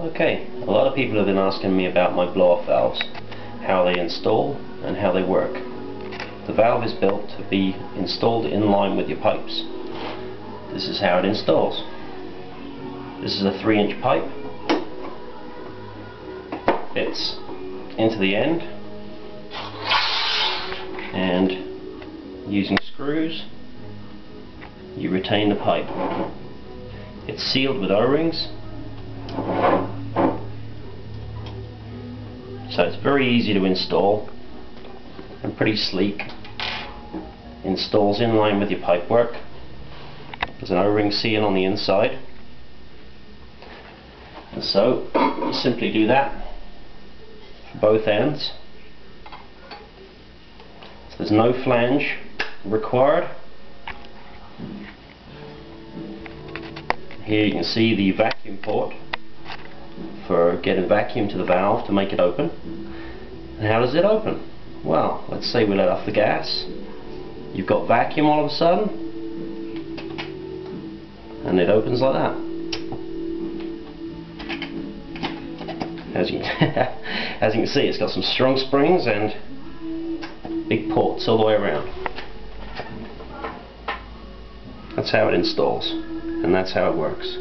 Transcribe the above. Okay, a lot of people have been asking me about my blow-off valves, how they install and how they work. The valve is built to be installed in line with your pipes. This is how it installs. This is a 3-inch pipe. It's into the end, and using screws you retain the pipe. It's sealed with O-rings, so it's very easy to install and pretty sleek. Installs in line with your pipe work. There's an O-ring seal on the inside, and so you simply do that for both ends. So there's no flange required. Here you can see the vacuum port for getting vacuum to the valve to make it open. And how does it open? Well, let's say we let off the gas. You've got vacuum all of a sudden, and it opens like that. As you can see, it's got some strong springs and big ports all the way around. That's how it installs, and that's how it works.